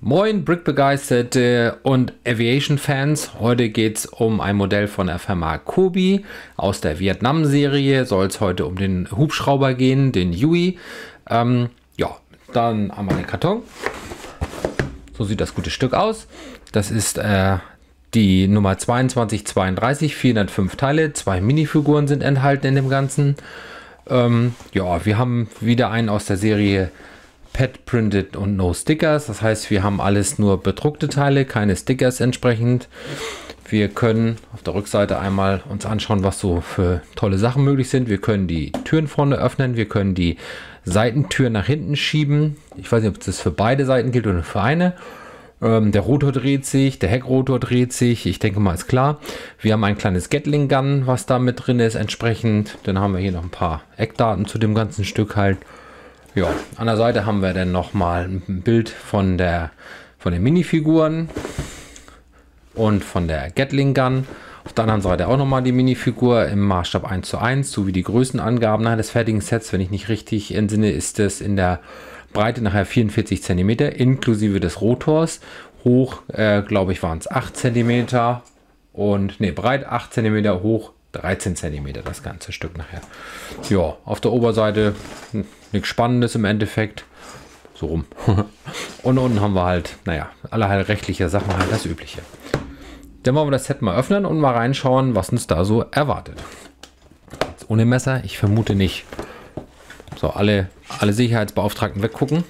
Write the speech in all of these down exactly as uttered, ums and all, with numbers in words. Moin Brickbegeisterte und Aviation-Fans, heute geht es um ein Modell von der Firma Cobi aus der Vietnam-Serie. Soll es heute um den Hubschrauber gehen, den Huey. Ähm, ja, dann haben wir den Karton. So sieht das gute Stück aus. Das ist äh, die Nummer zweiundzwanzig zweiunddreißig, vierhundertfünf Teile, zwei Minifiguren sind enthalten in dem Ganzen. Ähm, ja, wir haben wieder einen aus der Serie Pad Printed und No Stickers, das heißt, wir haben alles nur bedruckte Teile, keine Stickers entsprechend. Wir können auf der Rückseite einmal uns anschauen, was so für tolle Sachen möglich sind. Wir können die Türen vorne öffnen, wir können die Seitentür nach hinten schieben. Ich weiß nicht, ob das für beide Seiten gilt oder für eine. Ähm, der Rotor dreht sich, der Heckrotor dreht sich, ich denke mal, ist klar. Wir haben ein kleines Gatling Gun, was da mit drin ist entsprechend. Dann haben wir hier noch ein paar Eckdaten zu dem ganzen Stück halt. Ja, an der Seite haben wir dann nochmal ein Bild von der von den Minifiguren und von der Gatling Gun. Auf der anderen Seite auch nochmal die Minifigur im Maßstab eins zu eins, sowie die Größenangaben des fertigen Sets. Wenn ich nicht richtig entsinne, ist es in der Breite nachher vierundvierzig Zentimeter inklusive des Rotors. Hoch, äh, glaube ich, waren es acht Zentimeter und ne, breit acht Zentimeter, hoch dreizehn Zentimeter das ganze Stück nachher. Ja, auf der Oberseite nichts Spannendes im Endeffekt. So rum. Und unten haben wir halt, naja, alle halt rechtliche Sachen, halt das Übliche. Dann wollen wir das Set mal öffnen und mal reinschauen, was uns da so erwartet. Jetzt ohne Messer, ich vermute nicht. So, alle, alle Sicherheitsbeauftragten weggucken.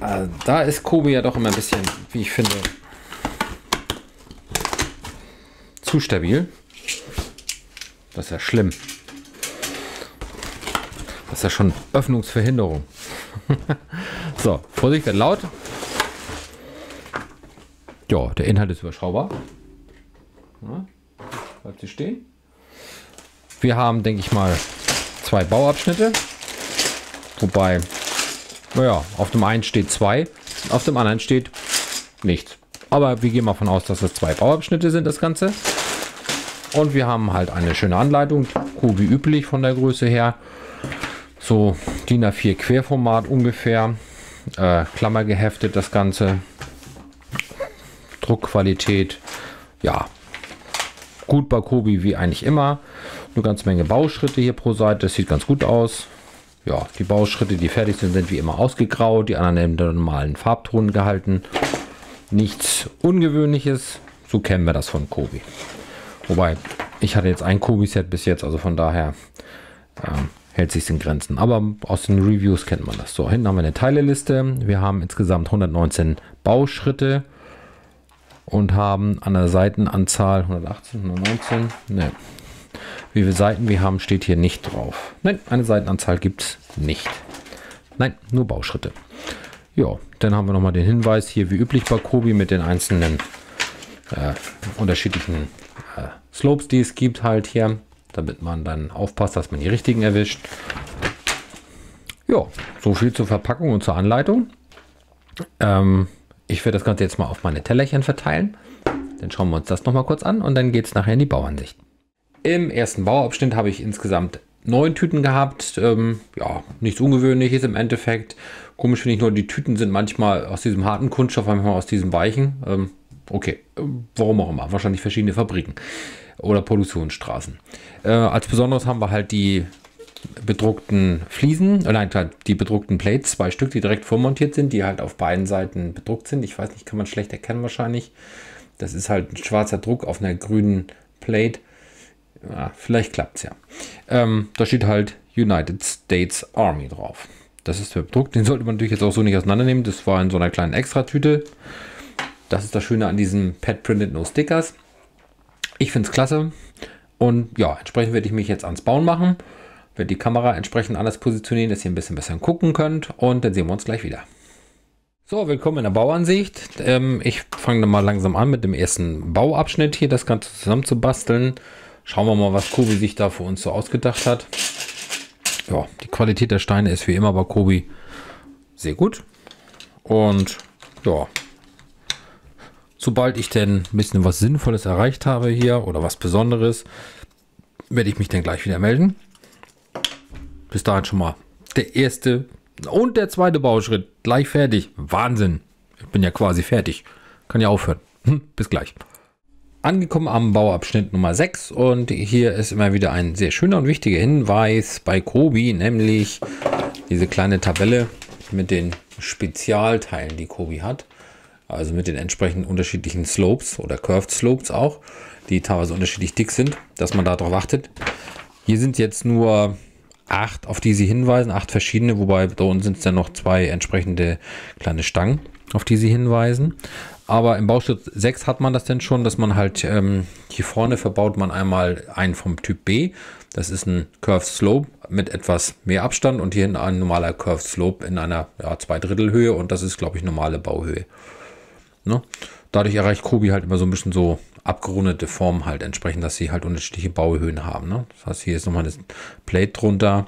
Also da ist Cobi ja doch immer ein bisschen, wie ich finde, zu stabil. Das ist ja schlimm. Das ist ja schon Öffnungsverhinderung. So, Vorsicht, wird laut. Ja, der Inhalt ist überschaubar. Ja, bleibt sie stehen. Wir haben, denke ich mal, zwei Bauabschnitte. Wobei, naja, auf dem einen steht zwei, auf dem anderen steht nichts. Aber wir gehen mal davon aus, dass das zwei Bauabschnitte sind, das Ganze. Und wir haben halt eine schöne Anleitung, wie üblich von der Größe her. So DIN A vier Querformat ungefähr. Äh, Klammer geheftet, das Ganze. Druckqualität, ja, gut bei Cobi wie eigentlich immer. Eine ganze Menge Bauschritte hier pro Seite, das sieht ganz gut aus. Ja, die Bauschritte, die fertig sind, sind wie immer ausgegraut, die anderen in den normalen Farbton gehalten. Nichts Ungewöhnliches, so kennen wir das von Cobi. Wobei, ich hatte jetzt ein Cobi-Set bis jetzt, also von daher ähm, hält sich in Grenzen. Aber aus den Reviews kennt man das. So, hinten haben wir eine Teileliste. Wir haben insgesamt hundertneunzehn Bauschritte und haben an der Seitenanzahl hundertachtzehn, hundertneunzehn, ne. Wie viele Seiten wir haben, steht hier nicht drauf. Nein, eine Seitenanzahl gibt es nicht. Nein, nur Bauschritte. Ja, dann haben wir nochmal den Hinweis hier, wie üblich bei Cobi, mit den einzelnen äh, unterschiedlichen äh, Slopes, die es gibt halt hier, damit man dann aufpasst, dass man die richtigen erwischt. Ja, so viel zur Verpackung und zur Anleitung. Ähm, ich werde das Ganze jetzt mal auf meine Tellerchen verteilen. Dann schauen wir uns das nochmal kurz an und dann geht es nachher in die Bauansicht. Im ersten Bauabschnitt habe ich insgesamt neun Tüten gehabt. Ähm, ja, nichts Ungewöhnliches im Endeffekt. Komisch finde ich nur, die Tüten sind manchmal aus diesem harten Kunststoff, manchmal aus diesem weichen. Ähm, okay, warum auch immer. Wahrscheinlich verschiedene Fabriken oder Produktionsstraßen. Äh, als Besonderes haben wir halt die bedruckten Fliesen, äh, nein, die bedruckten Plates, zwei Stück, die direkt vormontiert sind, die halt auf beiden Seiten bedruckt sind. Ich weiß nicht, kann man schlecht erkennen wahrscheinlich. Das ist halt ein schwarzer Druck auf einer grünen Plate. Ja, vielleicht klappt es ja. Ähm, da steht halt United States Army drauf. Das ist der Bedruck. Den sollte man natürlich jetzt auch so nicht auseinandernehmen. Das war in so einer kleinen Extratüte. Das ist das Schöne an diesem Pad Printed No Stickers. Ich finde es klasse. Und ja, entsprechend werde ich mich jetzt ans Bauen machen. Werde die Kamera entsprechend anders positionieren, dass ihr ein bisschen besser gucken könnt. Und dann sehen wir uns gleich wieder. So, willkommen in der Bauansicht. Ähm, ich fange mal langsam an mit dem ersten Bauabschnitt hier, das Ganze zusammen zu basteln. Schauen wir mal, was Cobi sich da für uns so ausgedacht hat. Ja, die Qualität der Steine ist wie immer bei Cobi sehr gut. Und ja, Sobald ich denn ein bisschen was Sinnvolles erreicht habe hier oder was Besonderes, werde ich mich dann gleich wieder melden. Bis dahin schon mal der erste und der zweite Bauschritt gleich fertig. Wahnsinn. Ich bin ja quasi fertig. Kann ja aufhören. Hm, bis gleich. Angekommen am Bauabschnitt Nummer sechs, und hier ist immer wieder ein sehr schöner und wichtiger Hinweis bei Cobi, nämlich diese kleine Tabelle mit den Spezialteilen, die Cobi hat. Also mit den entsprechenden unterschiedlichen Slopes oder Curved Slopes auch, die teilweise unterschiedlich dick sind, dass man darauf achtet. Hier sind jetzt nur acht, auf die sie hinweisen, acht verschiedene, wobei da unten sind es dann noch zwei entsprechende kleine Stangen, auf die sie hinweisen. Aber im Bauschritt sechs hat man das denn schon, dass man halt ähm, hier vorne verbaut man einmal einen vom Typ B. Das ist ein Curved Slope mit etwas mehr Abstand, und hier ein normaler Curved Slope in einer ja, Zweidrittelhöhe, und das ist, glaube ich, normale Bauhöhe. Ne? Dadurch erreicht Cobi halt immer so ein bisschen so abgerundete Formen halt entsprechend, dass sie halt unterschiedliche Bauhöhen haben. Ne? Das heißt, hier ist nochmal eine Plate drunter,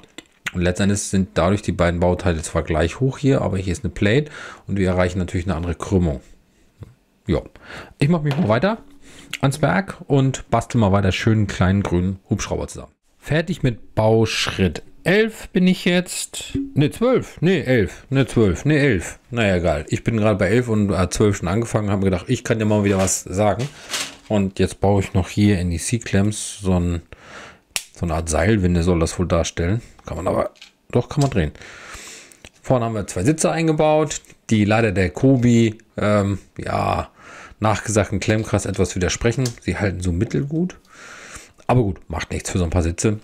und letztendlich sind dadurch die beiden Bauteile zwar gleich hoch hier, aber hier ist eine Plate und wir erreichen natürlich eine andere Krümmung. Ja, ich mache mich mal weiter ans Berg und bastel mal weiter schönen kleinen grünen Hubschrauber zusammen. Fertig mit Bauschritt elf bin ich jetzt, ne zwölf, ne elf, ne zwölf, ne elf, naja egal, ich bin gerade bei elf und äh, zwölf schon angefangen, habe gedacht, ich kann ja mal wieder was sagen, und jetzt baue ich noch hier in die C-Clamps so, ein, so eine Art Seilwinde soll das wohl darstellen, kann man aber, doch kann man drehen. Vorne haben wir zwei Sitze eingebaut, die leider der Cobi, ähm, ja, nachgesagten Klemmkrass etwas widersprechen, sie halten so mittelgut, aber gut, macht nichts für so ein paar Sitze.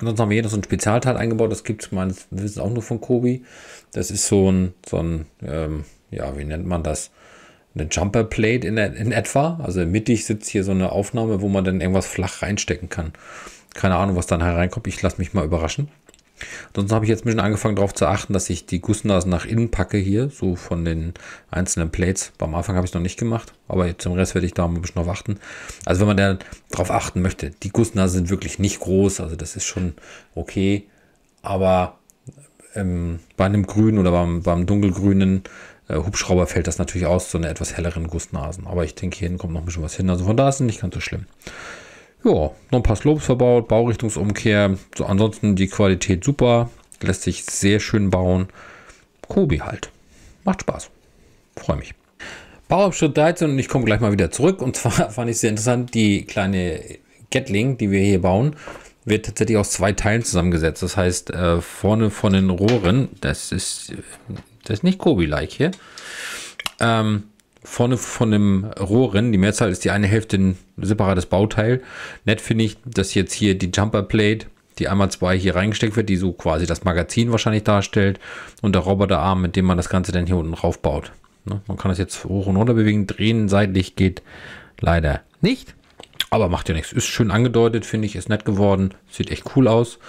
Ansonsten haben wir hier noch so ein Spezialteil eingebaut, das gibt es meines Wissens auch nur von Cobi. Das ist so ein, so ein ähm, ja, wie nennt man das? Eine Jumper Plate in, in etwa. Also mittig sitzt hier so eine Aufnahme, wo man dann irgendwas flach reinstecken kann. Keine Ahnung, was dann hereinkommt. Ich lasse mich mal überraschen. Ansonsten habe ich jetzt ein bisschen angefangen darauf zu achten, dass ich die Gussnasen nach innen packe hier, so von den einzelnen Plates. Beim Anfang habe ich es noch nicht gemacht, aber jetzt im Rest werde ich da ein bisschen drauf achten. Also wenn man da drauf achten möchte, die Gussnasen sind wirklich nicht groß, also das ist schon okay, aber ähm, bei einem grünen oder beim, beim dunkelgrünen äh, Hubschrauber fällt das natürlich aus, so eine etwas helleren Gussnasen. Aber ich denke, hier hinten kommt noch ein bisschen was hin, also von da ist es nicht ganz so schlimm. Ja, noch ein paar Slopes verbaut, Baurichtungsumkehr, so ansonsten die Qualität super, lässt sich sehr schön bauen. Cobi halt, macht Spaß, freue mich. Bauabschnitt dreizehn, und ich komme gleich mal wieder zurück, und zwar fand ich sehr interessant, die kleine Gatling, die wir hier bauen, wird tatsächlich aus zwei Teilen zusammengesetzt, das heißt äh, vorne von den Rohren, das ist, das ist nicht Cobi-like hier, ähm, vorne von dem Rohren, die Mehrzahl ist die eine Hälfte ein separates Bauteil. Nett finde ich, dass jetzt hier die Jumper Plate, die einmal zwei hier reingesteckt wird, die so quasi das Magazin wahrscheinlich darstellt, und der Roboterarm, mit dem man das Ganze dann hier unten rauf baut. Ne? Man kann das jetzt hoch und runter bewegen, drehen, seitlich geht leider nicht, aber macht ja nichts. Ist schön angedeutet, finde ich, ist nett geworden, sieht echt cool aus.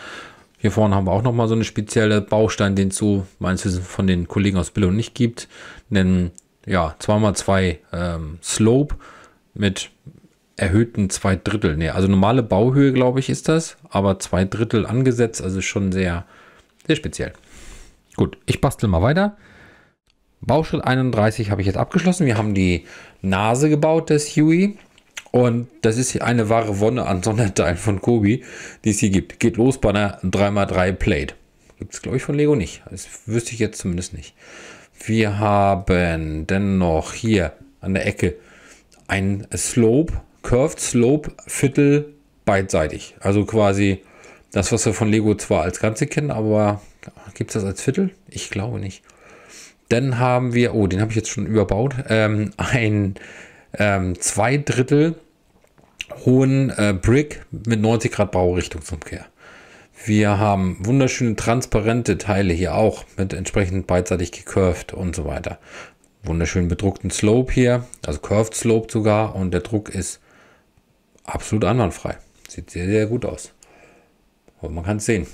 Hier vorne haben wir auch nochmal so eine spezielle Baustein, den es so meines Wissens von den Kollegen aus Billund nicht gibt, nennen ja, zwei mal zwei ähm, Slope mit erhöhten zwei Drittel. Ne, also normale Bauhöhe, glaube ich, ist das, aber zwei Drittel angesetzt, also schon sehr, sehr speziell. Gut, ich bastel mal weiter. Bauschritt einunddreißig habe ich jetzt abgeschlossen. Wir haben die Nase gebaut des Huey, und das ist hier eine wahre Wonne an Sonderteilen von Cobi, die es hier gibt. Geht los bei einer drei mal drei Plate. Gibt es, glaube ich, von Lego nicht. Das wüsste ich jetzt zumindest nicht. Wir haben dennoch hier an der Ecke ein Slope, Curved Slope, Viertel beidseitig. Also quasi das, was wir von Lego zwar als Ganze kennen, aber gibt es das als Viertel? Ich glaube nicht. Dann haben wir, oh, den habe ich jetzt schon überbaut, ähm, ein ähm, zwei Drittel hohen äh, Brick mit neunzig Grad Baurichtungsumkehr. Wir haben wunderschöne transparente Teile hier auch mit entsprechend beidseitig gecurved und so weiter. Wunderschön bedruckten Slope hier, also Curved Slope sogar, und der Druck ist absolut einwandfrei. Sieht sehr, sehr gut aus. Aber man kann es sehen.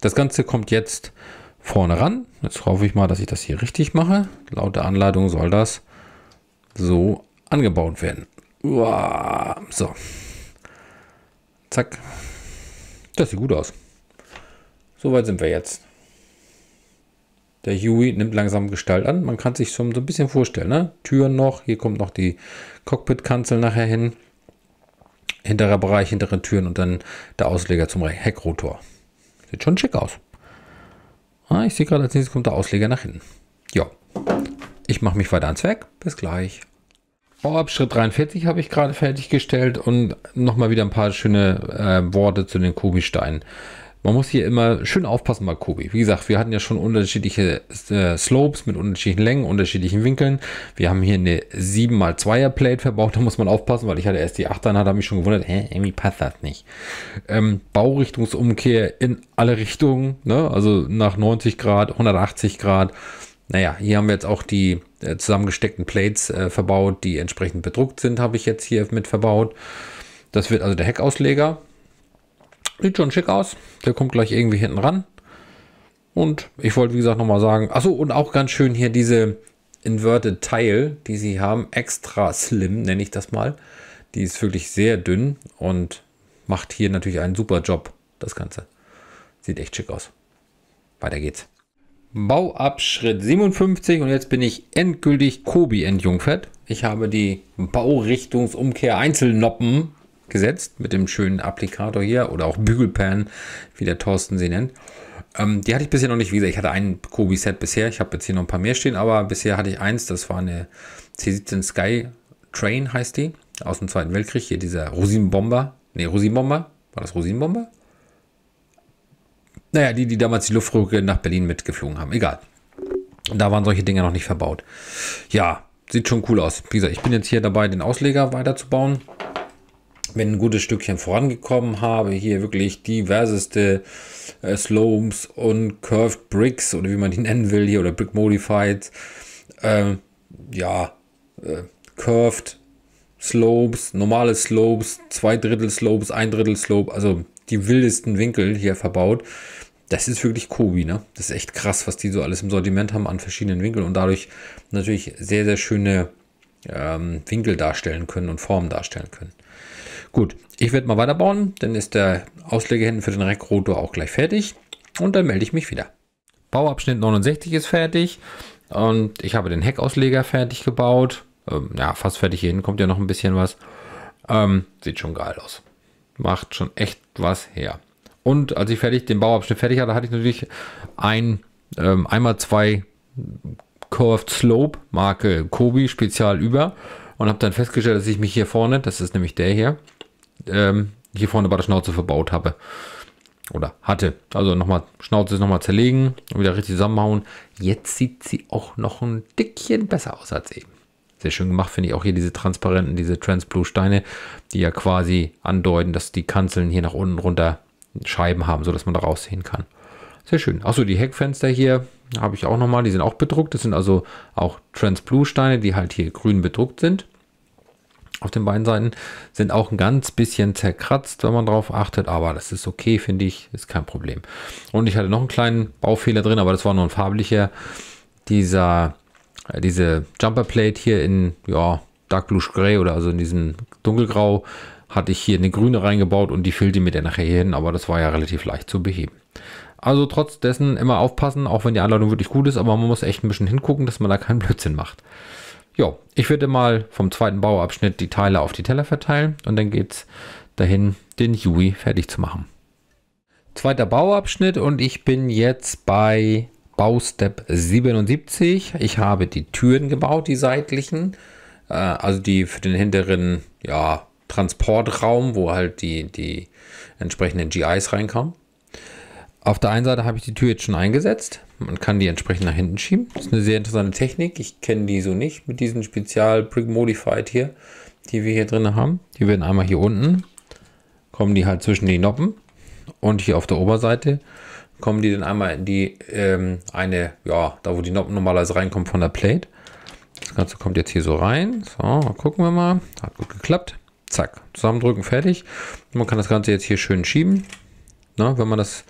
Das Ganze kommt jetzt vorne ran. Jetzt hoffe ich mal, dass ich das hier richtig mache. Laut der Anleitung soll das so angebaut werden. Uah, so. Zack. Das sieht gut aus. Soweit sind wir jetzt. Der Huey nimmt langsam Gestalt an. Man kann sich schon so ein bisschen vorstellen. Ne? Türen noch, hier kommt noch die Cockpitkanzel nachher hin. Hinterer Bereich, hintere Türen und dann der Ausleger zum Heckrotor. Sieht schon schick aus. Ah, ich sehe gerade, als nächstes kommt der Ausleger nach hinten. Ja, ich mache mich weiter ans Werk. Bis gleich. Vorab Schritt dreiundvierzig habe ich gerade fertiggestellt und nochmal wieder ein paar schöne äh, Worte zu den Cobi-Steinen. Man muss hier immer schön aufpassen bei Cobi. Wie gesagt, wir hatten ja schon unterschiedliche äh, Slopes mit unterschiedlichen Längen, unterschiedlichen Winkeln. Wir haben hier eine sieben mal zweier Plate verbaut, da muss man aufpassen, weil ich hatte erst die achter und hatte mich schon gewundert, hä, irgendwie passt das nicht. Ähm, Baurichtungsumkehr in alle Richtungen, ne? Also nach neunzig Grad, hundertachtzig Grad. Naja, hier haben wir jetzt auch die äh, zusammengesteckten Plates äh, verbaut, die entsprechend bedruckt sind, habe ich jetzt hier mit verbaut. Das wird also der Heckausleger. Sieht schon schick aus. Der kommt gleich irgendwie hinten ran. Und ich wollte, wie gesagt, nochmal sagen, achso, und auch ganz schön hier diese Inverted Tile, die sie haben, extra slim, nenne ich das mal. Die ist wirklich sehr dünn und macht hier natürlich einen super Job, das Ganze. Sieht echt schick aus. Weiter geht's. Bauabschritt siebenundfünfzig und jetzt bin ich endgültig Cobi entjungfert. Ich habe die Baurichtungsumkehr Einzelnoppen gesetzt mit dem schönen Applikator hier oder auch Bügelpan, wie der Thorsten sie nennt. Ähm, die hatte ich bisher noch nicht, wie gesagt, ich hatte ein Cobi-Set bisher, ich habe jetzt hier noch ein paar mehr stehen, aber bisher hatte ich eins, das war eine C siebzehn Sky Train, heißt die, aus dem Zweiten Weltkrieg, hier dieser Rosinenbomber, ne Rosinenbomber, war das Rosinenbomber? Naja, die, die damals die Luftröhre nach Berlin mitgeflogen haben, egal. Da waren solche Dinge noch nicht verbaut. Ja, sieht schon cool aus. Wie gesagt, ich bin jetzt hier dabei, den Ausleger weiterzubauen. Bin ein gutes Stückchen vorangekommen, habe hier wirklich diverseste äh, Slopes und Curved Bricks oder wie man die nennen will hier oder Brick Modified, äh, ja, äh, Curved Slopes, normale Slopes, zwei Drittel Slopes, ein Drittel Slope, also die wildesten Winkel hier verbaut. Das ist wirklich Cobi, ne? Das ist echt krass, was die so alles im Sortiment haben an verschiedenen Winkeln und dadurch natürlich sehr, sehr schöne ähm, Winkel darstellen können und Formen darstellen können. Gut, ich werde mal weiterbauen, dann ist der Ausleger hinten für den Heckrotor auch gleich fertig und dann melde ich mich wieder. Bauabschnitt neunundsechzig ist fertig und ich habe den Heckausleger fertig gebaut. Ähm, ja, fast fertig, hier hinten kommt ja noch ein bisschen was. Ähm, sieht schon geil aus. Macht schon echt was her. Und als ich fertig den Bauabschnitt fertig hatte, hatte ich natürlich ein ähm, einmal zwei Curved Slope Marke Cobi Spezial über und habe dann festgestellt, dass ich mich hier vorne, das ist nämlich der hier, hier vorne bei der Schnauze verbaut habe oder hatte. Also nochmal Schnauze ist nochmal zerlegen und wieder richtig zusammenhauen. Jetzt sieht sie auch noch ein Dickchen besser aus als eben. Sehr schön gemacht finde ich auch hier diese transparenten, diese Transblue Steine, die ja quasi andeuten, dass die Kanzeln hier nach unten runter Scheiben haben, sodass man da raussehen kann. Sehr schön. Achso, die Heckfenster hier habe ich auch nochmal, die sind auch bedruckt. Das sind also auch Transblue Steine, die halt hier grün bedruckt sind. Auf den beiden Seiten sind auch ein ganz bisschen zerkratzt, wenn man drauf achtet, aber das ist okay, finde ich, ist kein Problem. Und ich hatte noch einen kleinen Baufehler drin, aber das war nur ein farblicher. Dieser, äh, diese Jumper Plate hier in, ja, Dark Blue Grey oder also in diesem Dunkelgrau hatte ich hier eine grüne reingebaut und die fehlte mir dann nachher hier hin, aber das war ja relativ leicht zu beheben. Also trotz dessen immer aufpassen, auch wenn die Anleitung wirklich gut ist, aber man muss echt ein bisschen hingucken, dass man da keinen Blödsinn macht. Jo, ich werde mal vom zweiten Bauabschnitt die Teile auf die Teller verteilen und dann geht es dahin, den Huey fertig zu machen. Zweiter Bauabschnitt und ich bin jetzt bei Baustep siebenundsiebzig. Ich habe die Türen gebaut, die seitlichen, äh, also die für den hinteren, ja, Transportraum, wo halt die, die entsprechenden G Is reinkamen. Auf der einen Seite habe ich die Tür jetzt schon eingesetzt. Man kann die entsprechend nach hinten schieben. Das ist eine sehr interessante Technik. Ich kenne die so nicht mit diesen Spezial-Brick Modified hier, die wir hier drin haben. Die werden einmal hier unten, kommen die halt zwischen die Noppen und hier auf der Oberseite kommen die dann einmal in die ähm, eine, ja, da wo die Noppen normalerweise reinkommen von der Plate. Das Ganze kommt jetzt hier so rein. So, gucken wir mal. Hat gut geklappt. Zack, zusammendrücken, fertig. Und man kann das Ganze jetzt hier schön schieben. Na, wenn man das...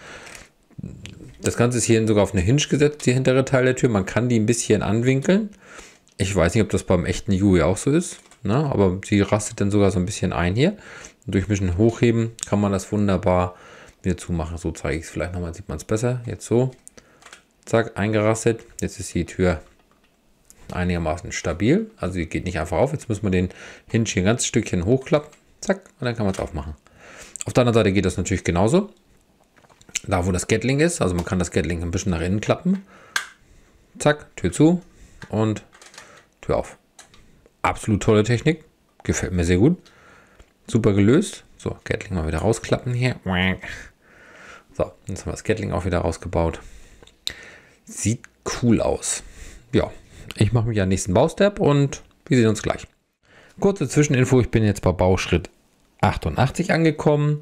Das Ganze ist hier sogar auf eine Hinge gesetzt, die hintere Teil der Tür. Man kann die ein bisschen anwinkeln. Ich weiß nicht, ob das beim echten Huey auch so ist, ne? Aber sie rastet dann sogar so ein bisschen ein hier. Und durch ein bisschen hochheben kann man das wunderbar wieder zumachen. So zeige ich es vielleicht nochmal, sieht man es besser. Jetzt so. Zack, eingerastet. Jetzt ist die Tür einigermaßen stabil. Also die geht nicht einfach auf. Jetzt müssen wir den Hinge hier ein ganzes Stückchen hochklappen. Zack, und dann kann man es aufmachen. Auf der anderen Seite geht das natürlich genauso. Da, wo das Gatling ist. Also man kann das Gatling ein bisschen nach innen klappen. Zack, Tür zu und Tür auf. Absolut tolle Technik. Gefällt mir sehr gut. Super gelöst. So, Gatling mal wieder rausklappen hier. So, jetzt haben wir das Gatling auch wieder rausgebaut. Sieht cool aus. Ja, ich mache mich an den nächsten Baustep und wir sehen uns gleich. Kurze Zwischeninfo, ich bin jetzt bei Bauschritt achtundachtzig angekommen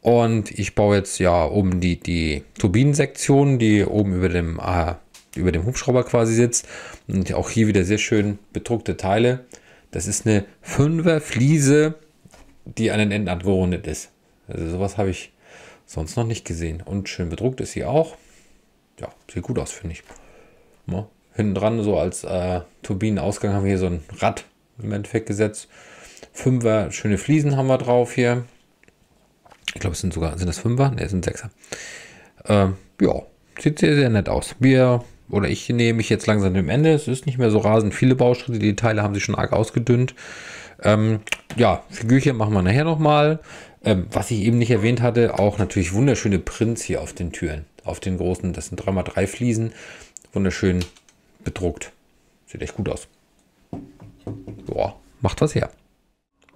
und ich baue jetzt ja oben die, die Turbinensektion, die oben über dem, äh, über dem Hubschrauber quasi sitzt. Und auch hier wieder sehr schön bedruckte Teile. Das ist eine Fünfer-Fliese, die an den Enden abgerundet ist. Also sowas habe ich sonst noch nicht gesehen. Und schön bedruckt ist sie auch. Ja, sieht gut aus, finde ich. Ja, hinten dran, so als äh, Turbinenausgang, haben wir hier so ein Rad im Endeffekt gesetzt. Fünfer, schöne Fliesen haben wir drauf hier. Ich glaube, es sind sogar, sind das Fünfer? Ne, es sind Sechser. Ähm, ja, sieht sehr, sehr nett aus. Wir, oder ich nehme mich jetzt langsam dem Ende. Es ist nicht mehr so rasend viele Bauschritte. Die Teile haben sich schon arg ausgedünnt. Ähm, ja, Figürchen machen wir nachher nochmal. Ähm, was ich eben nicht erwähnt hatte, auch natürlich wunderschöne Prints hier auf den Türen. Auf den großen, das sind drei mal drei Fliesen. Wunderschön bedruckt. Sieht echt gut aus. Boah, macht was her.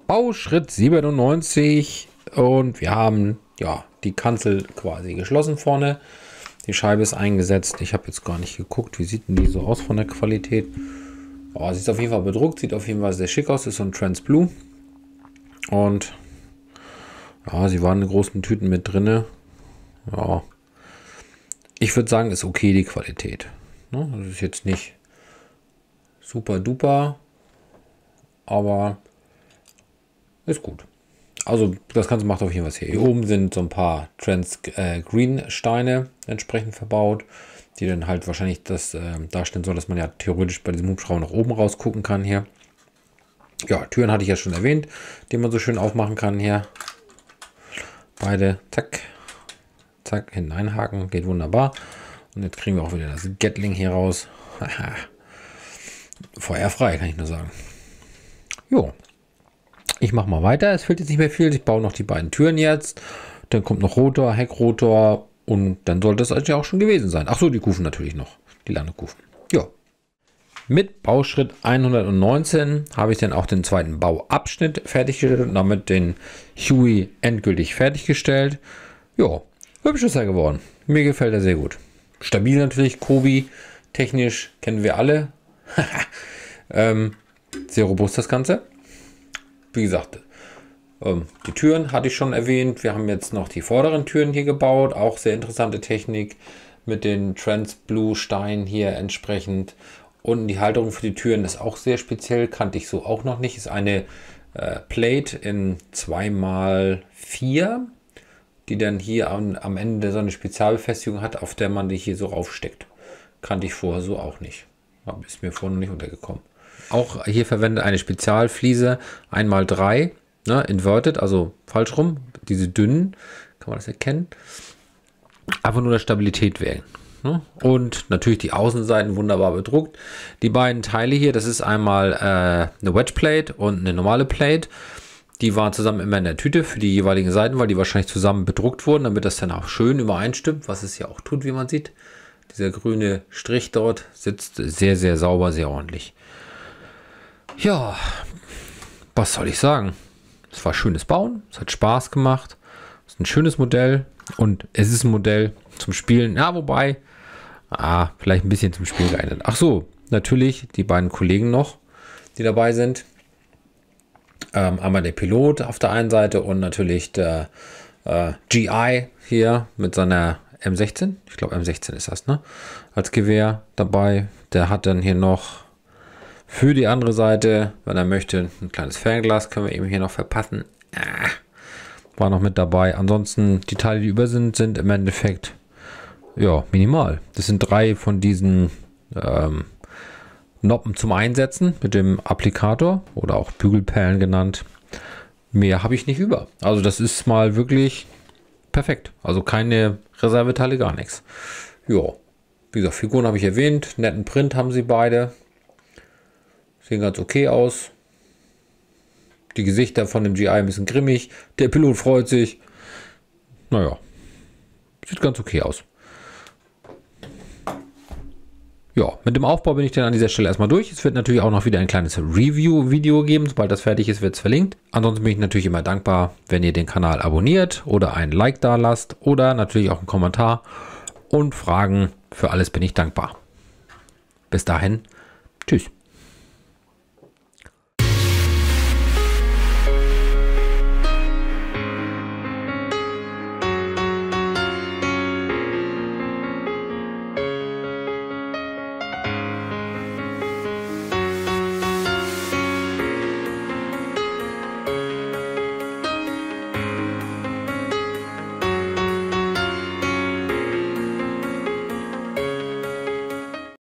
Bauschritt siebenundneunzig. Und wir haben ja die Kanzel quasi geschlossen vorne. Die Scheibe ist eingesetzt. Ich habe jetzt gar nicht geguckt, wie sieht denn die so aus von der Qualität. Oh, sie ist auf jeden Fall bedruckt, sieht auf jeden Fall sehr schick aus, ist so ein Trans Blue. Und ja, sie waren in großen Tüten mit drin. Ja. Ich würde sagen, ist okay die Qualität. Ne? Das ist jetzt nicht super duper, aber ist gut. Also das Ganze macht auf jeden Fall was her. Hier oben sind so ein paar Trans äh, Green Steine entsprechend verbaut, die dann halt wahrscheinlich das äh, darstellen soll, dass man ja theoretisch bei diesem Hubschrauber nach oben rausgucken kann hier. Ja, Türen hatte ich ja schon erwähnt, die man so schön aufmachen kann hier. Beide, zack, zack, hinten einhaken, geht wunderbar. Und jetzt kriegen wir auch wieder das Gatling hier raus. Feuerfrei, kann ich nur sagen. Jo, ich mache mal weiter, es fehlt jetzt nicht mehr viel. Ich baue noch die beiden Türen jetzt. Dann kommt noch Rotor, Heckrotor. Und dann sollte das eigentlich auch schon gewesen sein. Achso, die Kufen natürlich noch. Die Landekufen. Ja. Mit Bauschritt hundertneunzehn habe ich dann auch den zweiten Bauabschnitt fertiggestellt und damit den Huey endgültig fertiggestellt. Ja, hübsch ist er geworden. Mir gefällt er sehr gut. Stabil natürlich, Cobi. Technisch kennen wir alle. ähm, sehr robust das Ganze. Wie gesagt, die Türen hatte ich schon erwähnt. Wir haben jetzt noch die vorderen Türen hier gebaut. Auch sehr interessante Technik mit den Trans Blue Steinen hier entsprechend. Unten die Halterung für die Türen ist auch sehr speziell. Kannte ich so auch noch nicht. Ist eine äh, Plate in zwei mal vier, die dann hier am, am Ende so eine Spezialbefestigung hat, auf der man die hier so raufsteckt. Kannte ich vorher so auch nicht. Ist mir vorher noch nicht untergekommen. Auch hier verwendet eine Spezialfliese ein mal drei. Ne, inverted, also falsch rum, diese dünnen, kann man das erkennen, einfach nur der Stabilität wegen. Ne? Und natürlich die Außenseiten wunderbar bedruckt. Die beiden Teile hier, das ist einmal äh, eine Wedge Plate und eine normale Plate, die waren zusammen immer in der Tüte für die jeweiligen Seiten, weil die wahrscheinlich zusammen bedruckt wurden, damit das dann auch schön übereinstimmt, was es ja auch tut, wie man sieht. Dieser grüne Strich dort sitzt sehr, sehr sauber, sehr ordentlich. Ja, was soll ich sagen? Es war schönes Bauen, es hat Spaß gemacht, es ist ein schönes Modell und es ist ein Modell zum Spielen, ja wobei, ah, vielleicht ein bisschen zum Spielen geeignet. Ach so, natürlich die beiden Kollegen noch, die dabei sind, ähm, einmal der Pilot auf der einen Seite und natürlich der äh, G I hier mit seiner M sechzehn, ich glaube M sechzehn ist das, ne? Als Gewehr dabei, der hat dann hier noch für die andere Seite, wenn er möchte, ein kleines Fernglas können wir eben hier noch verpassen. Ah, war noch mit dabei. Ansonsten die Teile, die über sind, sind im Endeffekt ja minimal. Das sind drei von diesen ähm, Noppen zum Einsetzen mit dem Applikator oder auch Bügelperlen genannt. Mehr habe ich nicht über. Also das ist mal wirklich perfekt. Also keine Reserveteile, gar nichts. Ja, Wie gesagt, Figuren habe ich erwähnt. Netten Print haben sie beide. Sehen ganz okay aus. Die Gesichter von dem G I ein bisschen grimmig. Der Pilot freut sich. Naja. Sieht ganz okay aus. Ja, mit dem Aufbau bin ich dann an dieser Stelle erstmal durch. Es wird natürlich auch noch wieder ein kleines Review-Video geben. Sobald das fertig ist, wird es verlinkt. Ansonsten bin ich natürlich immer dankbar, wenn ihr den Kanal abonniert oder ein Like da lasst oder natürlich auch einen Kommentar und Fragen. Für alles bin ich dankbar. Bis dahin, tschüss.